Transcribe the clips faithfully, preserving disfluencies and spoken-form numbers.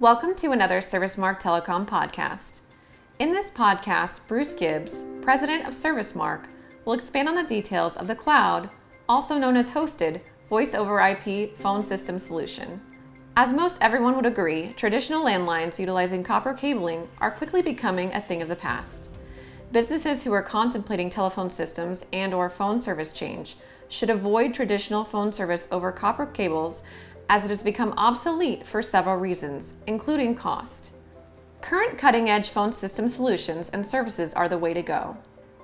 Welcome to another ServiceMark Telecom podcast. In this podcast, Bruce Gibbs, president of ServiceMark, will expand on the details of the cloud, also known as hosted, voice over I P phone system solution. As most everyone would agree, traditional landlines utilizing copper cabling are quickly becoming a thing of the past. Businesses who are contemplating telephone systems and or phone service change should avoid traditional phone service over copper cables as it has become obsolete for several reasons, including cost. Current cutting-edge phone system solutions and services are the way to go.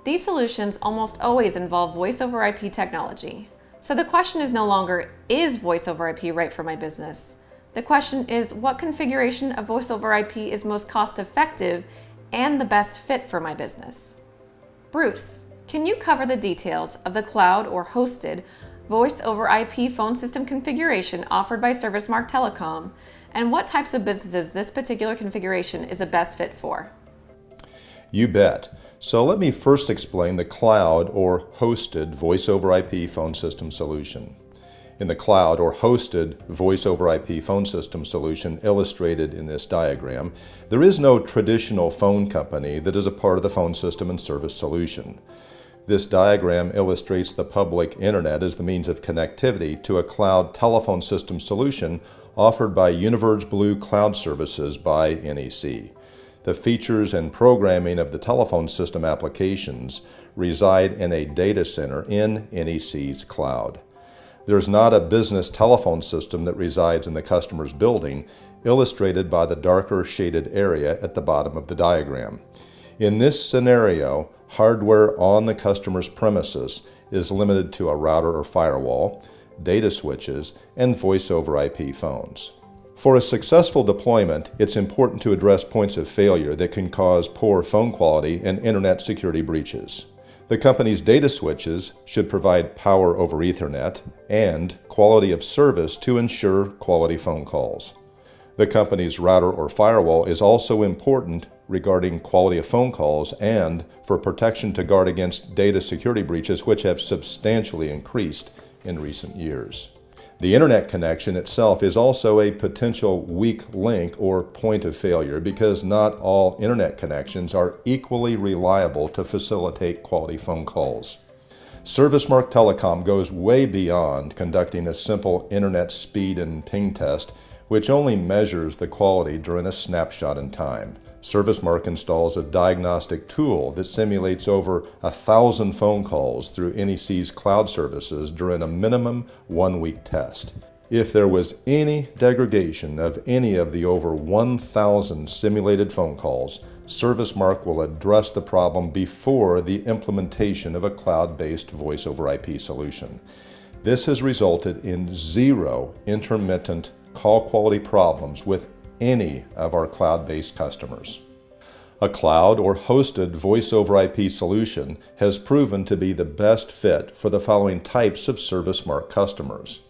These solutions almost always involve voice over I P technology. So the question is no longer, is voice over I P right for my business? The question is, what configuration of voice over I P is most cost-effective and the best fit for my business? Bruce, can you cover the details of the cloud or hosted voice over I P phone system configuration offered by ServiceMark Telecom, and what types of businesses this particular configuration is a best fit for? You bet. So let me first explain the cloud or hosted voice over I P phone system solution. In the cloud or hosted voice over I P phone system solution illustrated in this diagram, there is no traditional phone company that is a part of the phone system and service solution. This diagram illustrates the public internet as the means of connectivity to a cloud telephone system solution offered by Univerge Blue Cloud Services by N E C. The features and programming of the telephone system applications reside in a data center in N E C's cloud. There is not a business telephone system that resides in the customer's building, illustrated by the darker shaded area at the bottom of the diagram. In this scenario, hardware on the customer's premises is limited to a router or firewall, data switches, and voice over I P phones. For a successful deployment, it's important to address points of failure that can cause poor phone quality and internet security breaches. The company's data switches should provide power over Ethernet and quality of service to ensure quality phone calls. The company's router or firewall is also important regarding quality of phone calls and for protection to guard against data security breaches, which have substantially increased in recent years. The internet connection itself is also a potential weak link or point of failure because not all internet connections are equally reliable to facilitate quality phone calls. ServiceMark Telecom goes way beyond conducting a simple internet speed and ping test, which only measures the quality during a snapshot in time. ServiceMark installs a diagnostic tool that simulates over a thousand phone calls through N E C's cloud services during a minimum one-week test. If there was any degradation of any of the over one thousand simulated phone calls, ServiceMark will address the problem before the implementation of a cloud-based voice over I P solution. This has resulted in zero intermittent call quality problems with any of our cloud-based customers. A cloud or hosted voice over I P solution has proven to be the best fit for the following types of ServiceMark customers.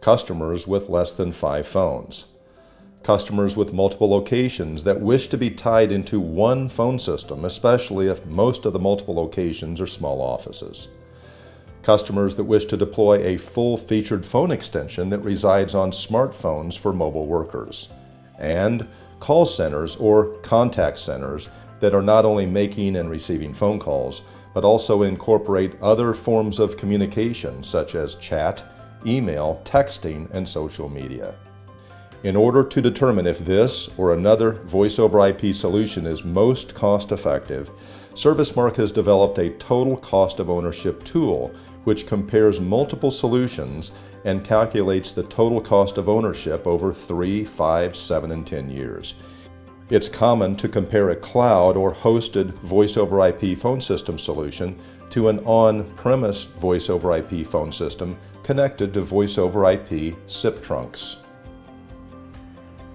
Customers with less than five phones. Customers with multiple locations that wish to be tied into one phone system, especially if most of the multiple locations are small offices. Customers that wish to deploy a full-featured phone extension that resides on smartphones for mobile workers. And call centers or contact centers that are not only making and receiving phone calls, but also incorporate other forms of communication such as chat, email, texting, and social media. In order to determine if this or another voice over I P solution is most cost-effective, ServiceMark has developed a total cost of ownership tool which compares multiple solutions and calculates the total cost of ownership over three, five, seven, and ten years. It's common to compare a cloud or hosted voice over I P phone system solution to an on-premise voice over I P phone system connected to voice over I P S I P trunks.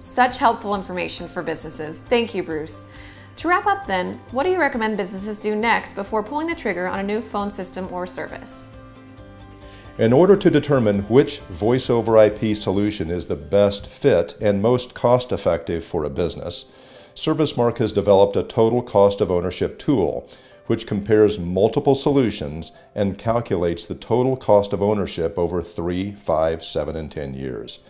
Such helpful information for businesses. Thank you, Bruce. To wrap up then, what do you recommend businesses do next before pulling the trigger on a new phone system or service? In order to determine which voice over I P solution is the best fit and most cost-effective for a business, ServiceMark has developed a total cost of ownership tool, which compares multiple solutions and calculates the total cost of ownership over three, five, seven, and ten years.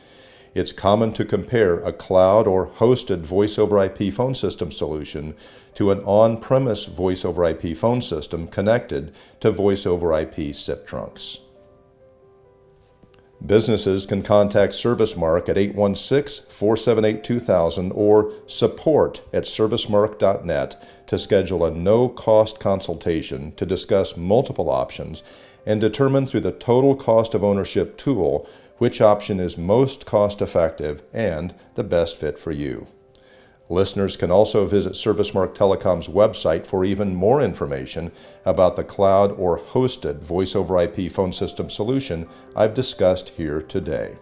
it's common to compare a cloud or hosted voice over I P phone system solution to an on-premise voice over I P phone system connected to voice over I P S I P trunks. Businesses can contact ServiceMark at eight one six, four seven eight, two thousand or support at servicemark dot net to schedule a no-cost consultation to discuss multiple options and determine through the total cost of ownership tool which option is most cost-effective and the best fit for you. Listeners can also visit ServiceMark Telecom's website for even more information about the cloud or hosted voice over I P phone system solution I've discussed here today.